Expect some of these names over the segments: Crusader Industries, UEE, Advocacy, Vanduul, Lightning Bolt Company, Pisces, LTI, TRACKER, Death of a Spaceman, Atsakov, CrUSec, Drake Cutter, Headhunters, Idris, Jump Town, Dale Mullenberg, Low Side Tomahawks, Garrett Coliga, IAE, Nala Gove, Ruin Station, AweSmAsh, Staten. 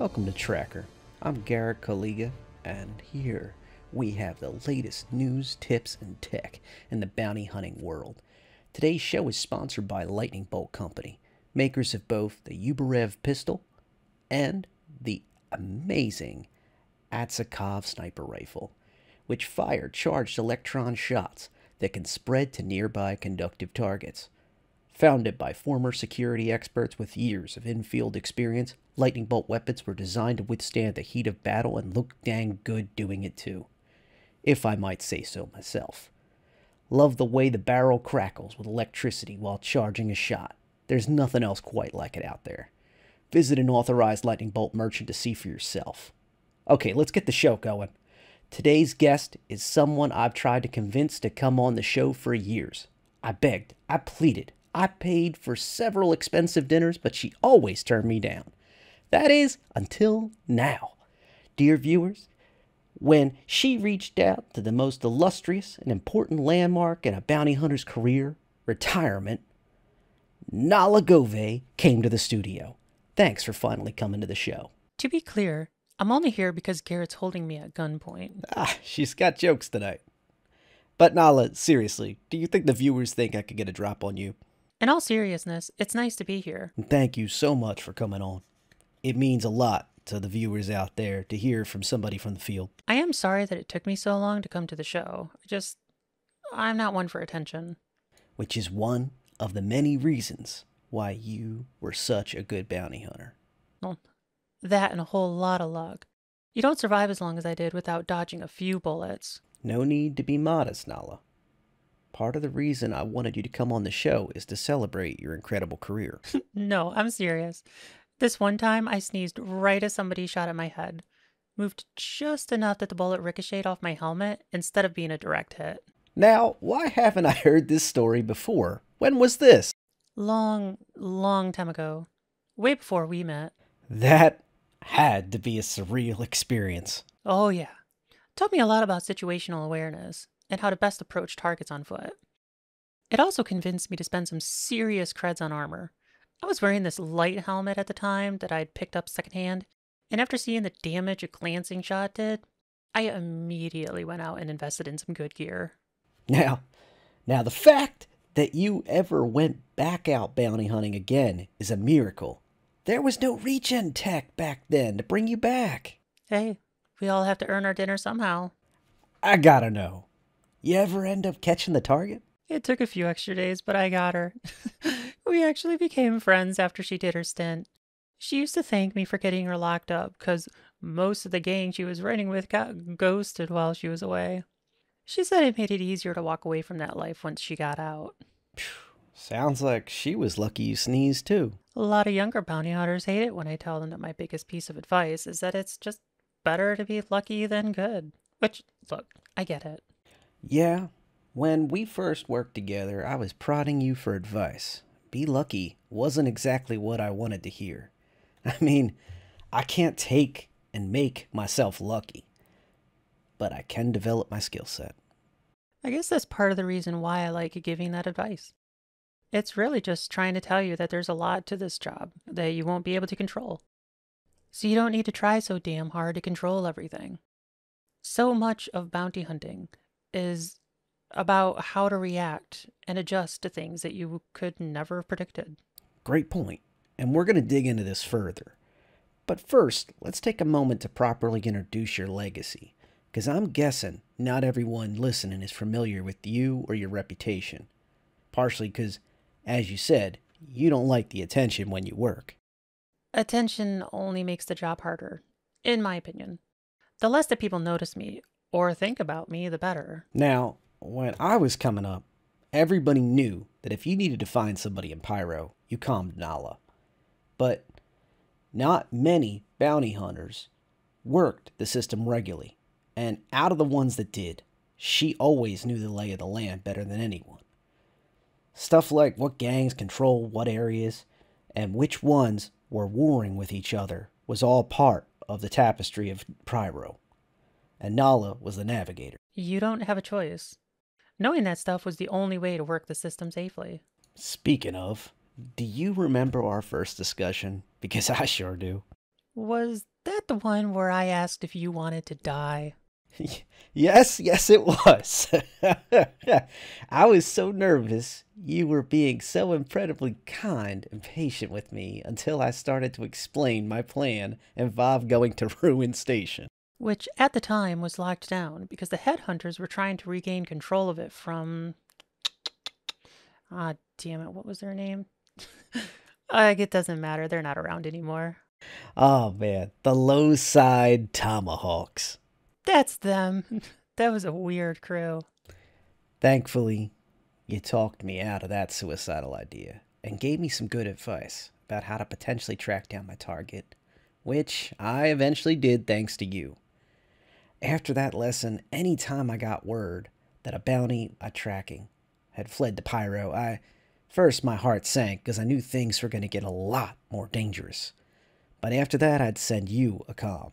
Welcome to Tracker. I'm Garrett Coliga, and here we have the latest news, tips, and tech in the bounty hunting world. Today's show is sponsored by Lightning Bolt Company, makers of both the Uberev pistol and the amazing Atsakov sniper rifle, which fire charged electron shots that can spread to nearby conductive targets. Founded by former security experts with years of in-field experience, Lightning Bolt weapons were designed to withstand the heat of battle and look dang good doing it too, if I might say so myself. Love the way the barrel crackles with electricity while charging a shot. There's nothing else quite like it out there. Visit an authorized Lightning Bolt merchant to see for yourself. Okay, let's get the show going. Today's guest is someone I've tried to convince to come on the show for years. I begged, I pleaded, I paid for several expensive dinners, but she always turned me down. That is, until now. Dear viewers, when she reached out to the most illustrious and important landmark in a bounty hunter's career, retirement, Nala Gove came to the studio. Thanks for finally coming to the show. To be clear, I'm only here because Garrett's holding me at gunpoint. Ah, she's got jokes tonight. But Nala, seriously, do you think the viewers think I could get a drop on you? In all seriousness, it's nice to be here. Thank you so much for coming on. It means a lot to the viewers out there to hear from somebody from the field. I am sorry that it took me so long to come to the show. I'm not one for attention. Which is one of the many reasons why you were such a good bounty hunter. Well, that and a whole lot of luck. You don't survive as long as I did without dodging a few bullets. No need to be modest, Nala. Part of the reason I wanted you to come on the show is to celebrate your incredible career. No, I'm serious. This one time, I sneezed right as somebody shot at my head. Moved just enough that the bullet ricocheted off my helmet instead of being a direct hit. Now, why haven't I heard this story before? When was this? Long, long time ago. Way before we met. That had to be a surreal experience. Oh, yeah. Taught me a lot about situational awareness and how to best approach targets on foot. It also convinced me to spend some serious creds on armor. I was wearing this light helmet at the time that I'd picked up secondhand, and after seeing the damage a glancing shot did, I immediately went out and invested in some good gear. Now the fact that you ever went back out bounty hunting again is a miracle. There was no regen tech back then to bring you back. Hey, we all have to earn our dinner somehow. I gotta know. You ever end up catching the target? It took a few extra days, but I got her. We actually became friends after she did her stint. She used to thank me for getting her locked up, because most of the gang she was running with got ghosted while she was away. She said it made it easier to walk away from that life once she got out. Sounds like she was lucky you sneezed, too. A lot of younger bounty hunters hate it when I tell them that my biggest piece of advice is that it's just better to be lucky than good. Which, look, I get it. Yeah, when we first worked together, I was prodding you for advice. Be lucky wasn't exactly what I wanted to hear. I mean, I can't take and make myself lucky, but I can develop my skill set. I guess that's part of the reason why I like giving that advice. It's really just trying to tell you that there's a lot to this job that you won't be able to control. So you don't need to try so damn hard to control everything. So much of bounty hunting is about how to react and adjust to things that you could never have predicted. Great point, and we're going to dig into this further. But first, let's take a moment to properly introduce your legacy, because I'm guessing not everyone listening is familiar with you or your reputation. Partially because, as you said, you don't like the attention when you work. Attention only makes the job harder, in my opinion. The less that people notice me, or think about me, the better. Now, when I was coming up, everybody knew that if you needed to find somebody in Pyro, you calmed Nala. But not many bounty hunters worked the system regularly, and out of the ones that did, she always knew the lay of the land better than anyone. Stuff like what gangs control what areas, and which ones were warring with each other, was all part of the tapestry of Pyro. And Nala was the navigator. You don't have a choice. Knowing that stuff was the only way to work the system safely. Speaking of, do you remember our first discussion? Because I sure do. Was the one where I asked if you wanted to die? Yes, it was. I was so nervous. You were being so incredibly kind and patient with me until I started to explain my plan involved going to Ruin Station. Which at the time was locked down because the Headhunters were trying to regain control of it from... Ah, damn it, what was their name? Like, it doesn't matter, they're not around anymore. Oh man, the Low Side Tomahawks. That's them. That was a weird crew. Thankfully, you talked me out of that suicidal idea and gave me some good advice about how to potentially track down my target, which I eventually did thanks to you. After that lesson, any time I got word that a bounty I tracking had fled to Pyro, First, my heart sank because I knew things were going to get a lot more dangerous. But after that, I'd send you a comm.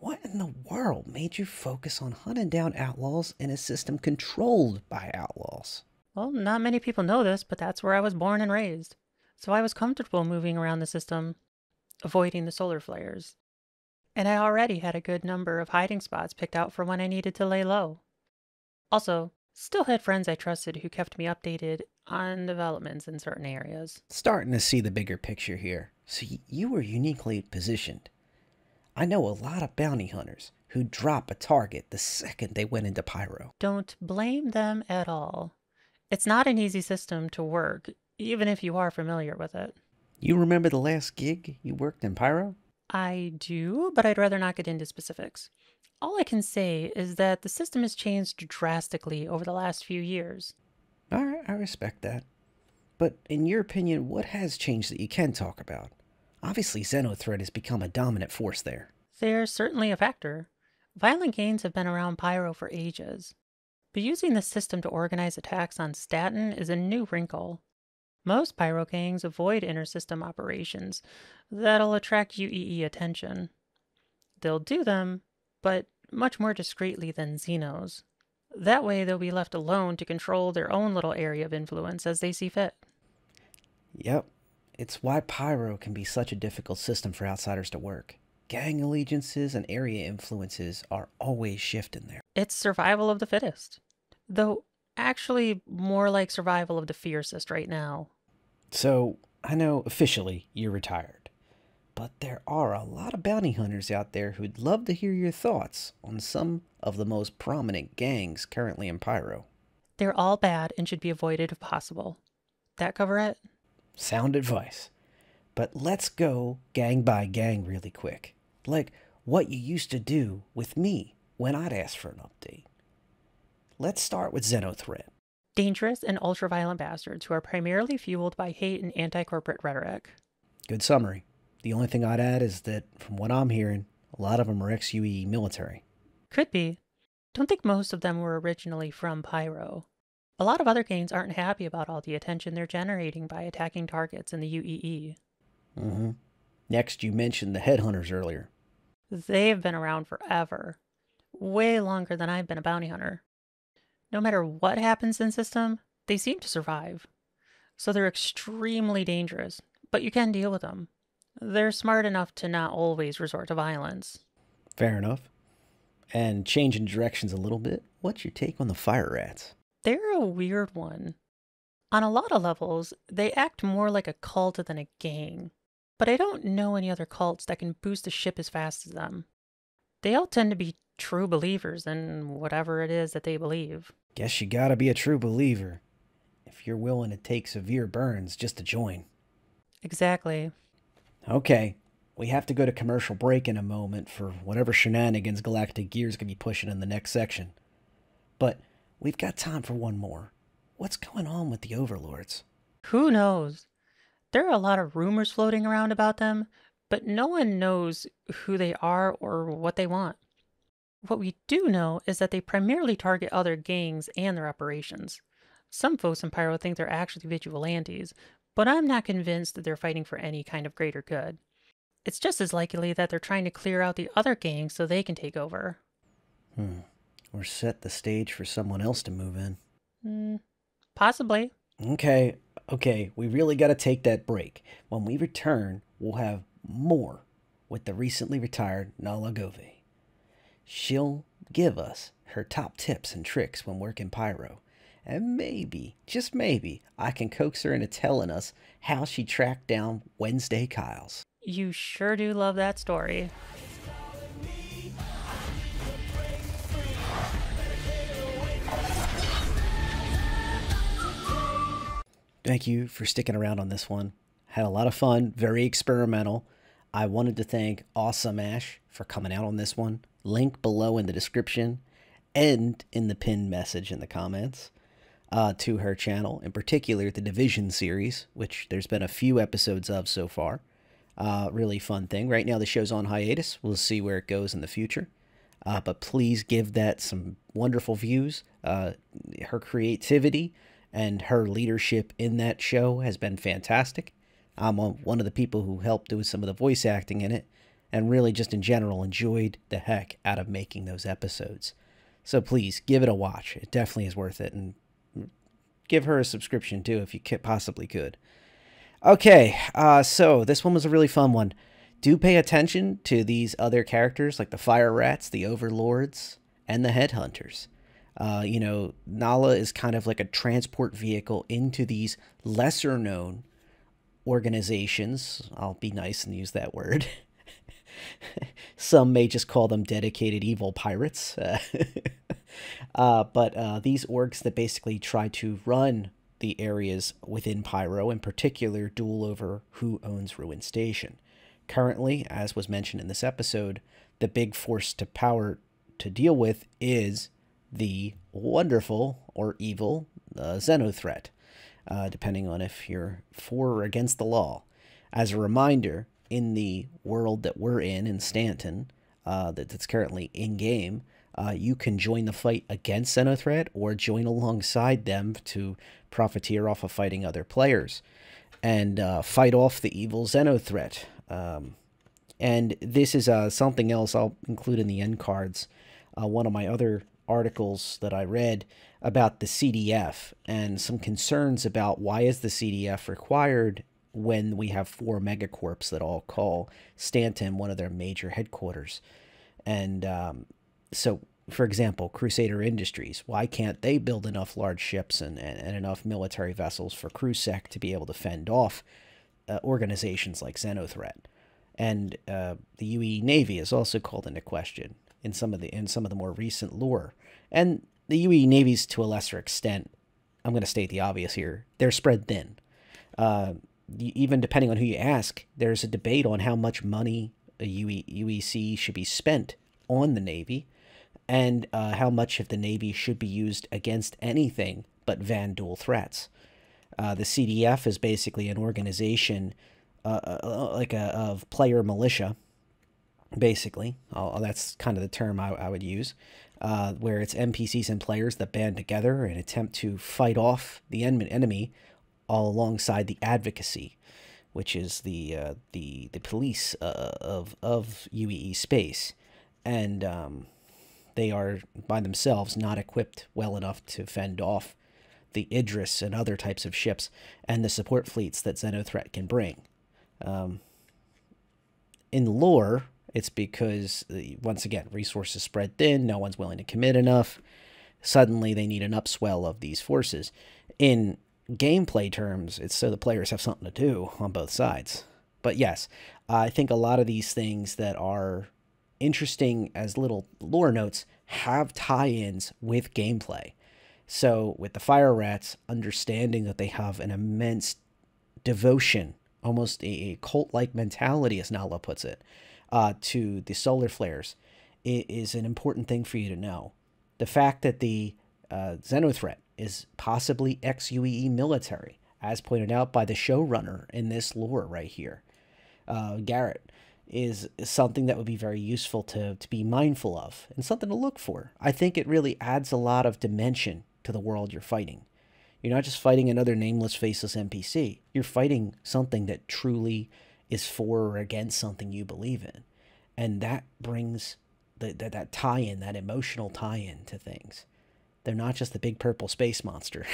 What in the world made you focus on hunting down outlaws in a system controlled by outlaws? Well, not many people know this, but that's where I was born and raised. So I was comfortable moving around the system, avoiding the solar flares. And I already had a good number of hiding spots picked out for when I needed to lay low. Also, still had friends I trusted who kept me updated on developments in certain areas. Starting to see the bigger picture here. So you were uniquely positioned. I know a lot of bounty hunters who drop a target the second they went into Pyro. Don't blame them at all. It's not an easy system to work, even if you are familiar with it. You remember the last gig you worked in Pyro? I do, but I'd rather not get into specifics. All I can say is that the system has changed drastically over the last few years. All right, I respect that. But in your opinion, what has changed that you can talk about? Obviously, Xenothreat has become a dominant force there. They're certainly a factor. Violent gangs have been around Pyro for ages. But using the system to organize attacks on Staten is a new wrinkle. Most Pyro gangs avoid inter-system operations that'll attract UEE attention. They'll do them, but much more discreetly than Xenos. That way they'll be left alone to control their own little area of influence as they see fit. Yep, it's why Pyro can be such a difficult system for outsiders to work. Gang allegiances and area influences are always shifting there. It's survival of the fittest. Though, actually more like survival of the fiercest right now. So, I know officially you're retired. But there are a lot of bounty hunters out there who'd love to hear your thoughts on some of the most prominent gangs currently in Pyro. They're all bad and should be avoided if possible. That cover it? Sound advice. But let's go gang by gang really quick. Like what you used to do with me when I'd ask for an update. Let's start with Xenothreat. Dangerous and ultra-violent bastards who are primarily fueled by hate and anti-corporate rhetoric. Good summary. The only thing I'd add is that, from what I'm hearing, a lot of them are ex-UEE military. Could be. Don't think most of them were originally from Pyro. A lot of other gangs aren't happy about all the attention they're generating by attacking targets in the UEE. Mm-hmm. Next, you mentioned the Headhunters earlier. They've been around forever. Way longer than I've been a bounty hunter. No matter what happens in system, they seem to survive. So they're extremely dangerous, but you can deal with them. They're smart enough to not always resort to violence. Fair enough. And changing directions a little bit, what's your take on the Fire Rats? They're a weird one. On a lot of levels, they act more like a cult than a gang. But I don't know any other cults that can boost a ship as fast as them. They all tend to be true believers in whatever it is that they believe. Guess you gotta be a true believer if you're willing to take severe burns just to join. Exactly. Okay, we have to go to commercial break in a moment for whatever shenanigans Galactic Gear's gonna be pushing in the next section. But we've got time for one more. What's going on with the Overlords? Who knows? There are a lot of rumors floating around about them, but no one knows who they are or what they want. What we do know is that they primarily target other gangs and their operations. Some folks in Pyro think they're actually vigilantes, but I'm not convinced that they're fighting for any kind of greater good. It's just as likely that they're trying to clear out the other gangs so they can take over. Or set the stage for someone else to move in. Possibly. Okay, we really gotta take that break. When we return, we'll have more with the recently retired Nala Gove. She'll give us her top tips and tricks when working Pyro, and maybe, just maybe, I can coax her into telling us how she tracked down Wednesday Kyles. You sure do love that story. Thank you for sticking around on this one. Had a lot of fun, very experimental. I wanted to thank AweSmAsh for coming out on this one. Link below in the description and in the pinned message in the comments to her channel, in particular the Division series, which there's been a few episodes of so far. Really fun thing. Right now the show's on hiatus. We'll see where it goes in the future. But please give that some wonderful views. Her creativity and her leadership in that show has been fantastic. I'm one of the people who helped do some of the voice acting in it, and really just in general enjoyed the heck out of making those episodes. So please give it a watch. It definitely is worth it, and give her a subscription too if you possibly could. Okay, so this one was a really fun one. Do pay attention to these other characters like the Fire Rats, the Overlords, and the Headhunters. You know, Nala is kind of like a transport vehicle into these lesser-known organizations. I'll be nice and use that word. Some may just call them dedicated evil pirates. But these orgs that basically try to run the areas within Pyro, in particular, duel over who owns Ruin Station. Currently, as was mentioned in this episode, the big force to power to deal with is the wonderful or evil Xenothreat, depending on if you're for or against the law. As a reminder, in the world that we're in Stanton, that's currently in-game, you can join the fight against Xenothreat or join alongside them to profiteer off of fighting other players and fight off the evil Xenothreat. And this is something else I'll include in the end cards. One of my other articles that I read about the CDF and some concerns about why is the CDF required when we have 4 megacorps that all call Stanton one of their major headquarters. And so, for example, Crusader Industries, why can't they build enough large ships and enough military vessels for CrUSec to be able to fend off organizations like Xenothreat? And the UEE Navy is also called into question in some of the more recent lore. And the UEE Navy's, to a lesser extent, I'm going to state the obvious here, they're spread thin. Even depending on who you ask, there's a debate on how much money a UEC should be spent on the Navy, and how much of the Navy should be used against anything but Vanduul threats. The CDF is basically an organization of player militia, basically. That's kind of the term I would use, where it's NPCs and players that band together and attempt to fight off the enemy, all alongside the Advocacy, which is the police of UEE space. And they are, by themselves, not equipped well enough to fend off the Idris and other types of ships and the support fleets that Xenothreat can bring. In lore, it's because, once again, resources spread thin, no one's willing to commit enough. Suddenly, they need an upswell of these forces. In gameplay terms, it's so the players have something to do on both sides. But yes, I think a lot of these things that are interesting as little lore notes have tie-ins with gameplay. So with the Fire Rats, understanding that they have an immense devotion, almost a cult-like mentality, as Nala puts it, to the solar flares, it is an important thing for you to know. The fact that the Xenothreat is possibly ex-UEE military, as pointed out by the showrunner in this lore right here, Garrett, is something that would be very useful to be mindful of and something to look for. I think it really adds a lot of dimension to the world you're fighting. You're not just fighting another nameless, faceless NPC. You're fighting something that truly is for or against something you believe in. And that brings that tie-in, that emotional tie-in to things. They're not just the big purple space monster.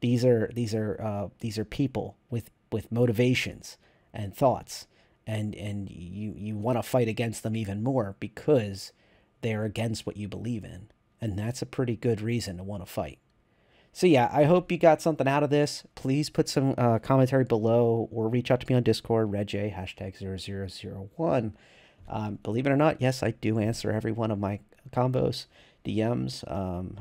These are people with motivations and thoughts and you want to fight against them even more because they're against what you believe in. And that's a pretty good reason to want to fight. So yeah, I hope you got something out of this. Please put some commentary below or reach out to me on Discord, RedJ, #0001. Believe it or not, yes, I do answer every one of my combos, DMs.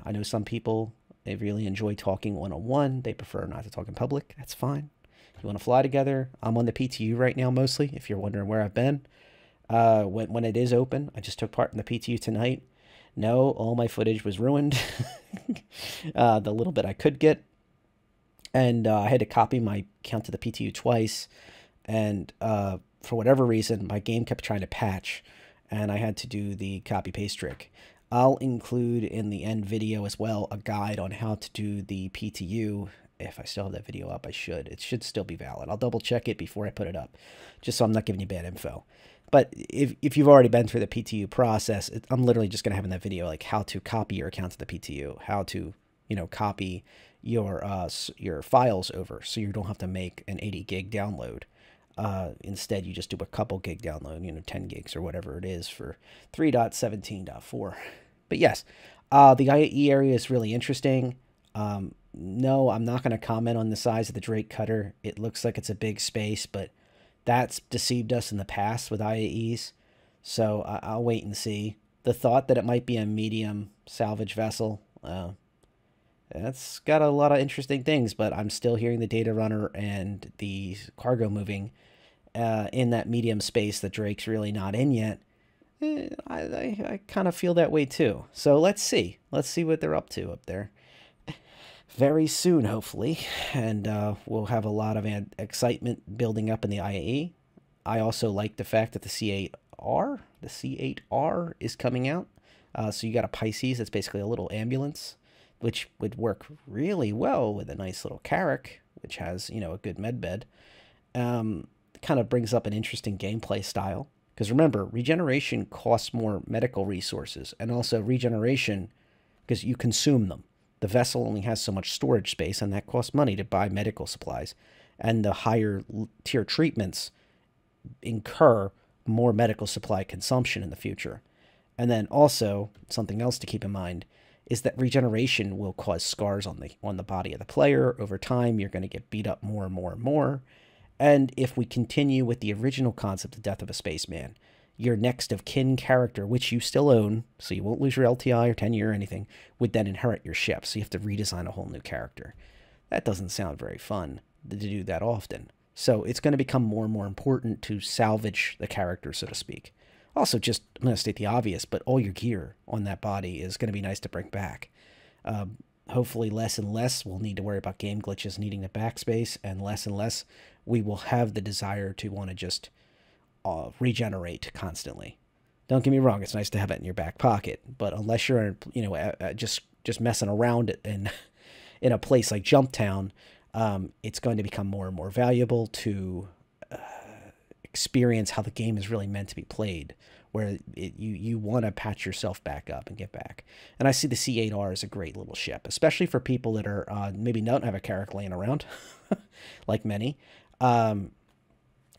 I know some people, they really enjoy talking one-on-one. They prefer not to talk in public. That's fine. If you want to fly together, I'm on the PTU right now mostly, if you're wondering where I've been. When it is open, I just took part in the PTU tonight. No, all my footage was ruined. The little bit I could get. And I had to copy my count to the PTU twice. And for whatever reason, my game kept trying to patch. And I had to do the copy-paste trick. I'll include in the end video as well a guide on how to do the PTU. If I still have that video up, I should. It should still be valid. I'll double check it before I put it up, just so I'm not giving you bad info. But if you've already been through the PTU process, I'm literally just going to have in that video like how to copy your account to the PTU, how to, you know, copy your files over so you don't have to make an 80 gig download. Instead, you just do a couple gig download, you know, 10 gigs or whatever it is for 3.17.4. But yes, the IAE area is really interesting. No, I'm not going to comment on the size of the Drake Cutter. It looks like it's a big space, but that's deceived us in the past with IAEs. So I'll wait and see. The thought that it might be a medium salvage vessel, that's got a lot of interesting things, but I'm still hearing the data runner and the cargo moving in that medium space that Drake's really not in yet. I kind of feel that way too. So let's see. Let's see what they're up to up there. Very soon, hopefully, and we'll have a lot of excitement building up in the IAE. I also like the fact that the C8R is coming out. So you got a Pisces that's basically a little ambulance, which would work really well with a nice little Carrack, which has, you know, a good med bed. Kind of brings up an interesting gameplay style, because remember, regeneration costs more medical resources, and also regeneration, because you consume them. The vessel only has so much storage space, and that costs money to buy medical supplies. And the higher tier treatments incur more medical supply consumption in the future. And then also, something else to keep in mind is that regeneration will cause scars on the body of the player. Over time, you're going to get beat up more and more and more. And if we continue with the original concept of Death of a Spaceman, your next of kin character, which you still own, so you won't lose your LTI or tenure or anything, would then inherit your ship. So you have to redesign a whole new character. That doesn't sound very fun to do that often. So it's going to become more and more important to salvage the character, so to speak. Also, just, I'm going to state the obvious, but all your gear on that body is going to be nice to bring back. Hopefully less and less we'll need to worry about game glitches needing the backspace, and less we will have the desire to want to just regenerate constantly. Don't get me wrong, it's nice to have it in your back pocket, but unless you're, you know, just messing around in a place like Jump Town, it's going to become more and more valuable to experience how the game is really meant to be played, where you want to patch yourself back up and get back. And I see the C8R as a great little ship, especially for people that are maybe don't have a Carrack laying around, like many.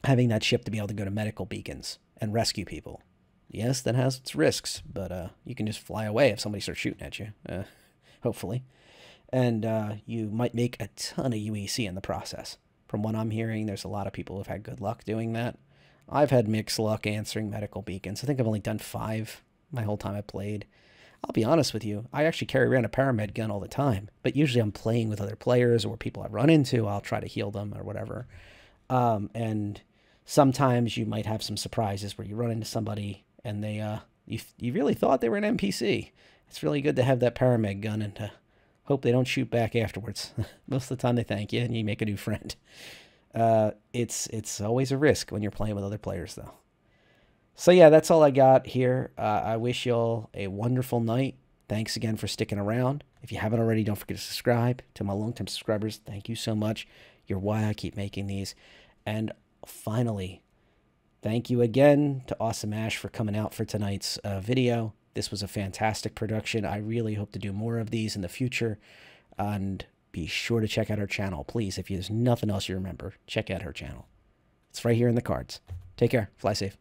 Having that ship to be able to go to medical beacons and rescue people. Yes, that has its risks, but you can just fly away if somebody starts shooting at you, hopefully. And you might make a ton of UEC in the process. From what I'm hearing, there's a lot of people who've had good luck doing that. I've had mixed luck answering medical beacons. I think I've only done 5 my whole time I played. I'll be honest with you, I actually carry around a paramed gun all the time, but usually I'm playing with other players or people I run into. I'll try to heal them or whatever. And sometimes you might have some surprises where you run into somebody and they, you really thought they were an NPC. It's really good to have that paramedic gun and to hope they don't shoot back afterwards. Most of the time they thank you and you make a new friend. It's always a risk when you're playing with other players though. So yeah, that's all I got here. I wish y'all a wonderful night. Thanks again for sticking around. If you haven't already, don't forget to subscribe. To my long-term subscribers, thank you so much. You're why I keep making these. And finally, thank you again to AweSmAsh for coming out for tonight's video. This was a fantastic production. I really hope to do more of these in the future. And be sure to check out her channel, please. If there's nothing else you remember, check out her channel. It's right here in the cards. Take care. Fly safe.